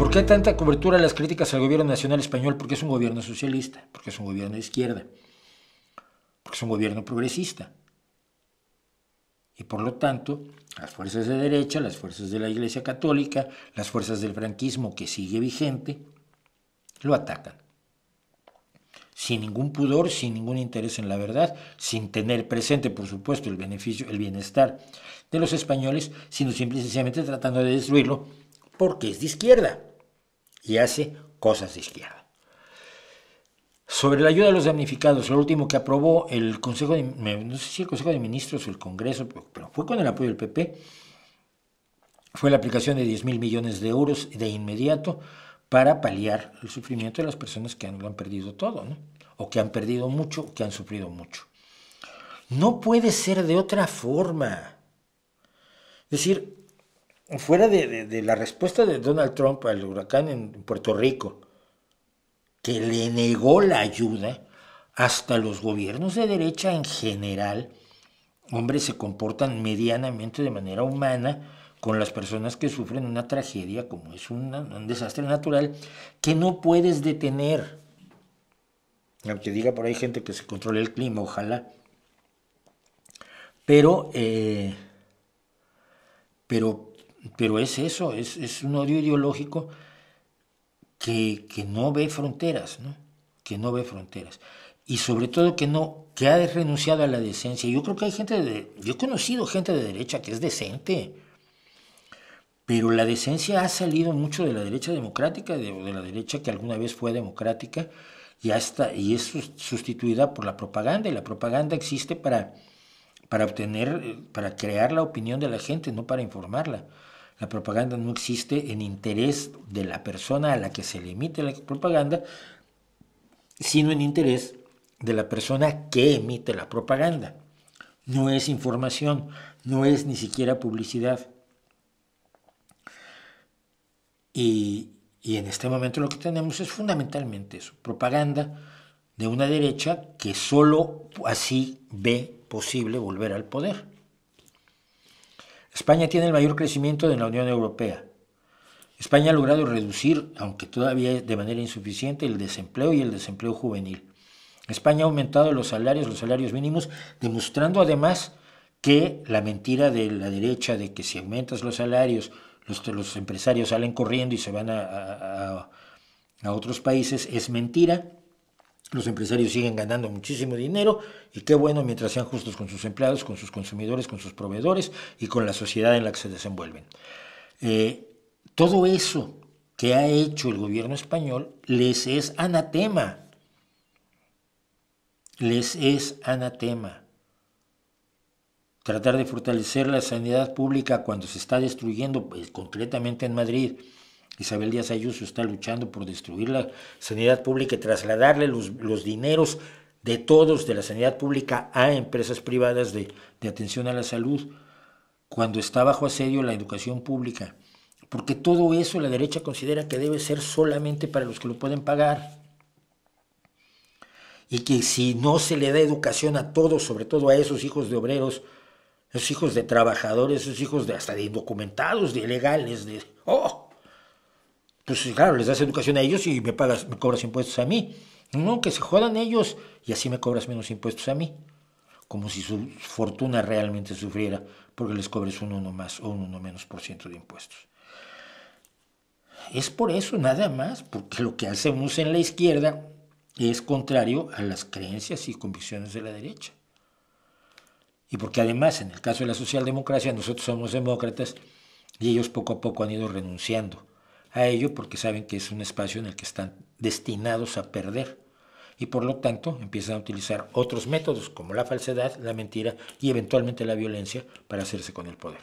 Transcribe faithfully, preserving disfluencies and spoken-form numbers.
¿Por qué tanta cobertura a las críticas al gobierno nacional español? Porque es un gobierno socialista, porque es un gobierno de izquierda, porque es un gobierno progresista. Y por lo tanto, las fuerzas de derecha, las fuerzas de la Iglesia Católica, las fuerzas del franquismo que sigue vigente, lo atacan. Sin ningún pudor, sin ningún interés en la verdad, sin tener presente, por supuesto, el beneficio, el bienestar de los españoles, sino simple y sencillamente tratando de destruirlo porque es de izquierda y hace cosas de izquierda. Sobre la ayuda a los damnificados, lo último que aprobó el Consejo de, no sé si el Consejo de Ministros o el Congreso, pero fue con el apoyo del P P, fue la aplicación de diez mil millones de euros de inmediato para paliar el sufrimiento de las personas que han, lo han perdido todo, ¿no? O que han perdido mucho, o que han sufrido mucho. No puede ser de otra forma. Es decir, fuera de, de, de la respuesta de Donald Trump al huracán en Puerto Rico, que le negó la ayuda, hasta los gobiernos de derecha en general, hombre, se comportan medianamente de manera humana con las personas que sufren una tragedia como es una, un desastre natural que no puedes detener. Aunque diga por ahí gente que se controle el clima, ojalá. Pero, eh, pero, pero es eso, es, es un odio ideológico Que, que no ve fronteras, ¿no? Que no ve fronteras. Y sobre todo que no, que ha renunciado a la decencia. Yo creo que hay gente de, yo he conocido gente de derecha que es decente, pero la decencia ha salido mucho de la derecha democrática, de, de la derecha que alguna vez fue democrática, y hasta, y es sustituida por la propaganda. Y la propaganda existe para, para obtener, para crear la opinión de la gente, no para informarla. La propaganda no existe en interés de la persona a la que se le emite la propaganda, sino en interés de la persona que emite la propaganda. No es información, no es ni siquiera publicidad. Y, y en este momento lo que tenemos es fundamentalmente eso, propaganda de una derecha que solo así ve posible volver al poder. España tiene el mayor crecimiento de la Unión Europea. España ha logrado reducir, aunque todavía de manera insuficiente, el desempleo y el desempleo juvenil. España ha aumentado los salarios, los salarios mínimos, demostrando además que la mentira de la derecha de que si aumentas los salarios, los, los empresarios salen corriendo y se van a, a, a otros países es mentira. Los empresarios siguen ganando muchísimo dinero y qué bueno mientras sean justos con sus empleados, con sus consumidores, con sus proveedores y con la sociedad en la que se desenvuelven. Eh, todo eso que ha hecho el gobierno español les es anatema. Les es anatema. Tratar de fortalecer la sanidad pública cuando se está destruyendo, pues, concretamente en Madrid, Isabel Díaz Ayuso está luchando por destruir la sanidad pública y trasladarle los, los dineros de todos de la sanidad pública a empresas privadas de, de atención a la salud, cuando está bajo asedio la educación pública. Porque todo eso la derecha considera que debe ser solamente para los que lo pueden pagar. Y que si no se le da educación a todos, sobre todo a esos hijos de obreros, esos hijos de trabajadores, esos hijos de hasta de indocumentados, de ilegales, de... ¡Oh! Pues claro, les das educación a ellos y me pagas, me cobras impuestos a mí. No, que se jodan ellos y así me cobras menos impuestos a mí. Como si su fortuna realmente sufriera porque les cobres un uno más o un uno menos por ciento de impuestos. Es por eso, nada más, porque lo que hacemos en la izquierda es contrario a las creencias y convicciones de la derecha. Y porque además, en el caso de la socialdemocracia, nosotros somos demócratas y ellos poco a poco han ido renunciando a ello porque saben que es un espacio en el que están destinados a perder y por lo tanto empiezan a utilizar otros métodos como la falsedad, la mentira y eventualmente la violencia para hacerse con el poder.